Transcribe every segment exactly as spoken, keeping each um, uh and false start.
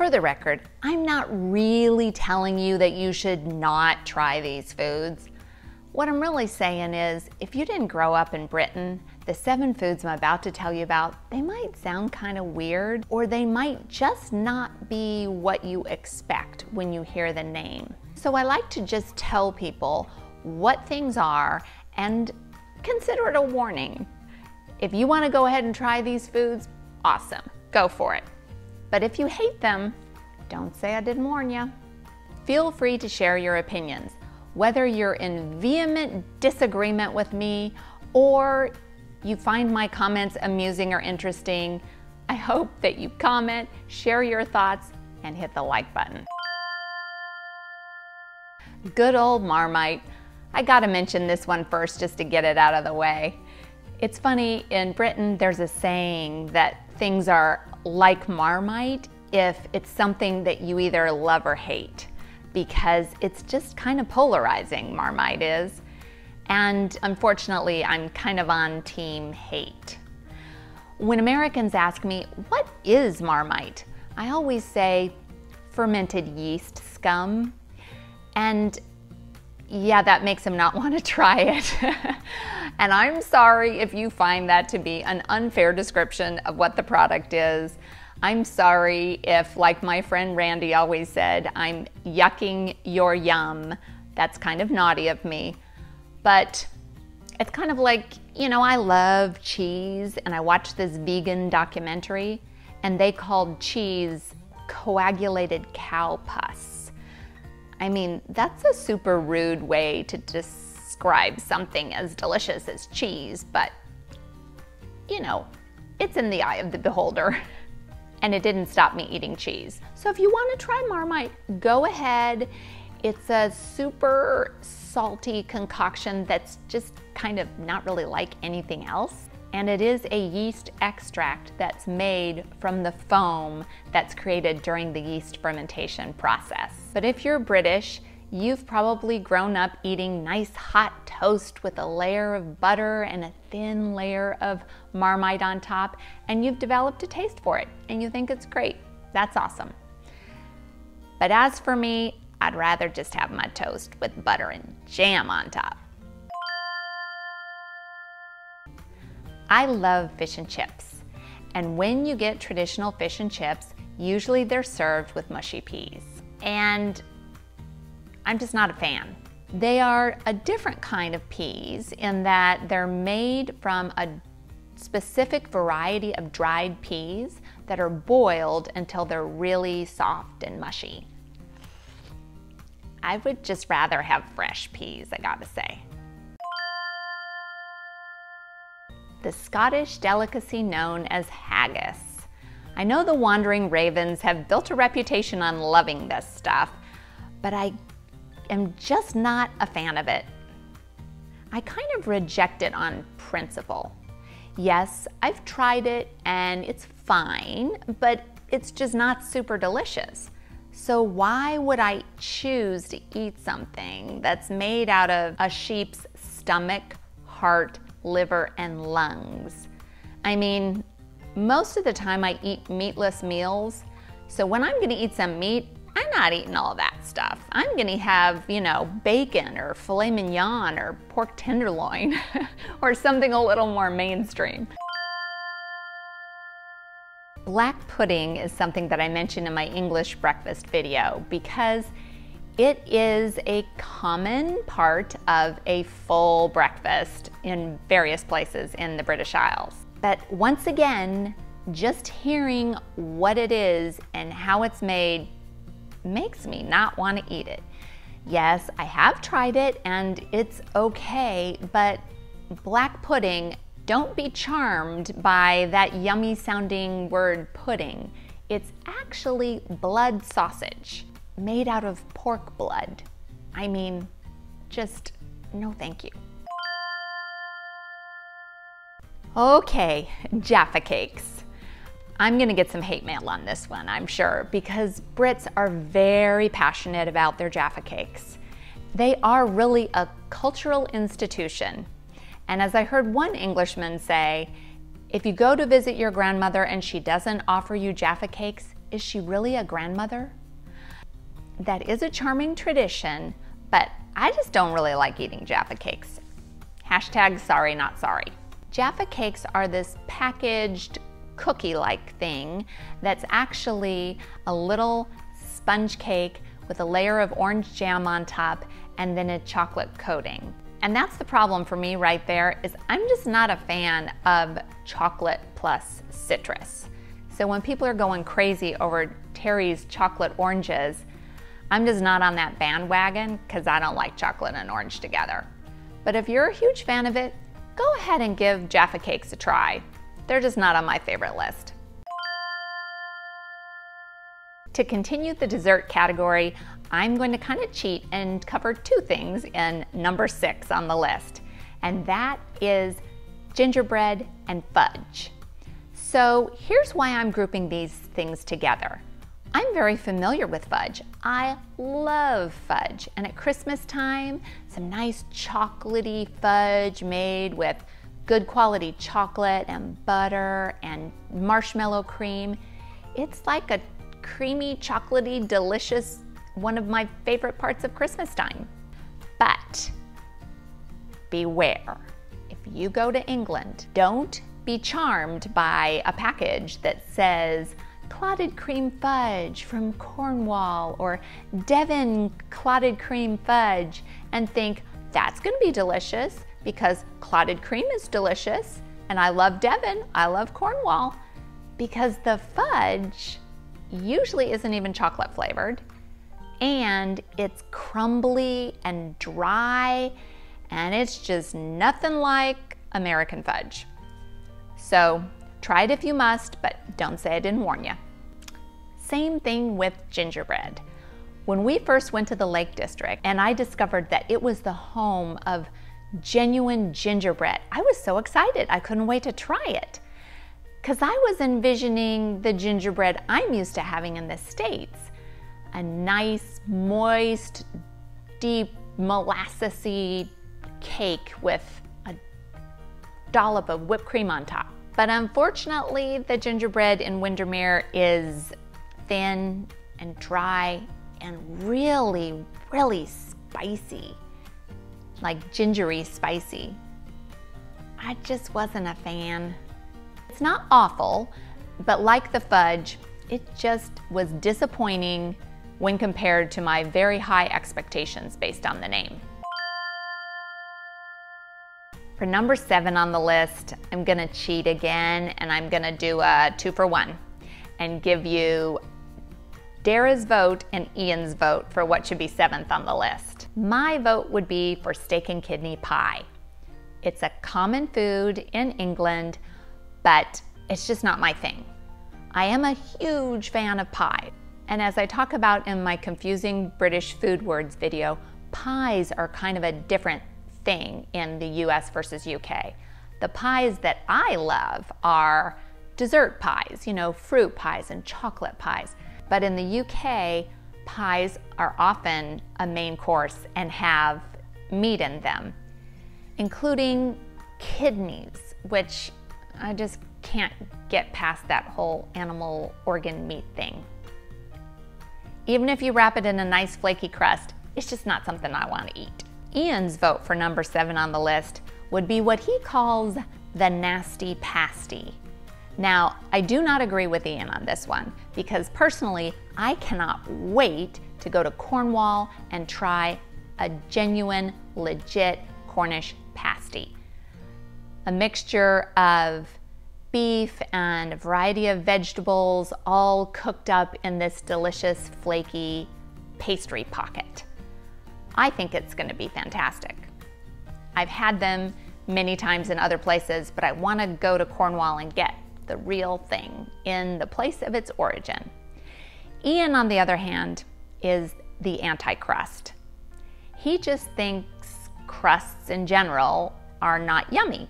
For the record, I'm not really telling you that you should not try these foods. What I'm really saying is, if you didn't grow up in Britain, the seven foods I'm about to tell you about, they might sound kind of weird, or they might just not be what you expect when you hear the name. So I like to just tell people what things are and consider it a warning. If you want to go ahead and try these foods, awesome, go for it. But if you hate them, don't say I didn't warn you. Feel free to share your opinions, whether you're in vehement disagreement with me or you find my comments amusing or interesting. I hope that you comment, share your thoughts, and hit the like button. Good old Marmite. I gotta mention this one first just to get it out of the way. It's funny, in Britain there's a saying that things are like Marmite if it's something that you either love or hate, because it's just kind of polarizing, Marmite is. And unfortunately, I'm kind of on team hate. When Americans ask me, what is Marmite? I always say fermented yeast scum. And yeah, that makes them not want to try it. And I'm sorry if you find that to be an unfair description of what the product is. I'm sorry if, like my friend Randy always said, I'm yucking your yum. That's kind of naughty of me. But it's kind of like, you know, I love cheese, and I watched this vegan documentary, and they called cheese coagulated cow pus. I mean, that's a super rude way to describe something as delicious as cheese, but, you know, it's in the eye of the beholder. And it didn't stop me eating cheese. So if you want to try Marmite, go ahead. It's a super salty concoction that's just kind of not really like anything else. And it is a yeast extract that's made from the foam that's created during the yeast fermentation process. But if you're British, you've probably grown up eating nice hot toast with a layer of butter and a thin layer of Marmite on top, and you've developed a taste for it, and you think it's great. That's awesome. But as for me, I'd rather just have my toast with butter and jam on top. I love fish and chips. And when you get traditional fish and chips, usually they're served with mushy peas. And I'm just not a fan. They are a different kind of peas in that they're made from a specific variety of dried peas that are boiled until they're really soft and mushy. I would just rather have fresh peas, I gotta say. The Scottish delicacy known as haggis. I know the wandering ravens have built a reputation on loving this stuff, but I am just not a fan of it. I kind of reject it on principle. Yes, I've tried it and it's fine, but it's just not super delicious. So why would I choose to eat something that's made out of a sheep's stomach, heart, liver, and lungs? I mean, most of the time I eat meatless meals, so when I'm gonna eat some meat, I'm not eating all that stuff. I'm gonna have, you know, bacon or filet mignon or pork tenderloin or something a little more mainstream. Black pudding is something that I mentioned in my English breakfast video because it is a common part of a full breakfast in various places in the British Isles. But once again, just hearing what it is and how it's made makes me not want to eat it. Yes, I have tried it and it's okay, but black pudding, don't be charmed by that yummy sounding word pudding. It's actually blood sausage made out of pork blood. I mean, just no thank you. Okay, Jaffa Cakes. I'm gonna get some hate mail on this one, I'm sure, because Brits are very passionate about their Jaffa Cakes. They are really a cultural institution. And as I heard one Englishman say, if you go to visit your grandmother and she doesn't offer you Jaffa Cakes, Is she really a grandmother? That is a charming tradition, but I just don't really like eating Jaffa Cakes. Hashtag sorry, not sorry. Jaffa Cakes are this packaged cookie-like thing that's actually a little sponge cake with a layer of orange jam on top and then a chocolate coating. And that's the problem for me right there, is I'm just not a fan of chocolate plus citrus. So when people are going crazy over Terry's chocolate oranges, I'm just not on that bandwagon because I don't like chocolate and orange together. But if you're a huge fan of it, go ahead and give Jaffa Cakes a try. They're just not on my favorite list. To continue the dessert category, I'm going to kind of cheat and cover two things in number six on the list, and that is gingerbread and fudge. So here's why I'm grouping these things together. I'm very familiar with fudge. I love fudge, and at Christmas time, some nice chocolatey fudge made with good quality chocolate and butter and marshmallow cream. It's like a creamy, chocolatey, delicious, one of my favorite parts of Christmas time. But beware, if you go to England, don't be charmed by a package that says Clotted Cream Fudge from Cornwall or Devon Clotted Cream Fudge and think that's going to be delicious because clotted cream is delicious and I love Devon, I love Cornwall, because the fudge usually isn't even chocolate flavored and it's crumbly and dry and it's just nothing like American fudge. So try it if you must, but don't say I didn't warn you. Same thing with gingerbread. When we first went to the Lake District and I discovered that it was the home of genuine gingerbread, I was so excited. I couldn't wait to try it because I was envisioning the gingerbread I'm used to having in the States. A nice, moist, deep, molassesy cake with a dollop of whipped cream on top. But unfortunately, the gingerbread in Windermere is thin and dry and really, really spicy, like gingery spicy. I just wasn't a fan. It's not awful, but like the fudge, it just was disappointing when compared to my very high expectations based on the name. For number seven on the list, I'm gonna cheat again and I'm gonna do a two for one and give you Dara's vote and Ian's vote for what should be seventh on the list. My vote would be for steak and kidney pie. It's a common food in England, but it's just not my thing. I am a huge fan of pie. And as I talk about in my confusing British food words video, pies are kind of a different thing in the U S versus U K. The pies that I love are dessert pies, you know, fruit pies and chocolate pies. But in the U K, pies are often a main course and have meat in them, including kidneys, which I just can't get past that whole animal organ meat thing. Even if you wrap it in a nice flaky crust, it's just not something I want to eat. Ian's vote for number seven on the list would be what he calls the nasty pasty. Now, I do not agree with Ian on this one because personally, I cannot wait to go to Cornwall and try a genuine, legit Cornish pasty. A mixture of beef and a variety of vegetables all cooked up in this delicious, flaky pastry pocket. I think it's going to be fantastic. I've had them many times in other places, but I want to go to Cornwall and get the real thing in the place of its origin. Ian, on the other hand, is the anti-crust. He just thinks crusts in general are not yummy.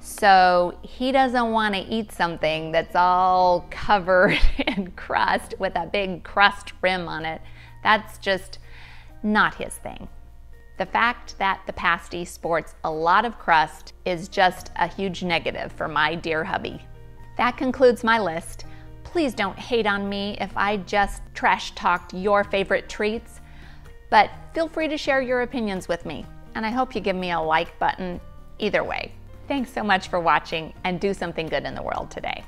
So he doesn't want to eat something that's all covered in crust with a big crust rim on it. That's just not his thing. The fact that the pasty sports a lot of crust is just a huge negative for my dear hubby. That concludes my list. please don't hate on me if I just trash talked your favorite treats, but feel free to share your opinions with me, and I hope you give me a like button either way. Thanks so much for watching, and do something good in the world today.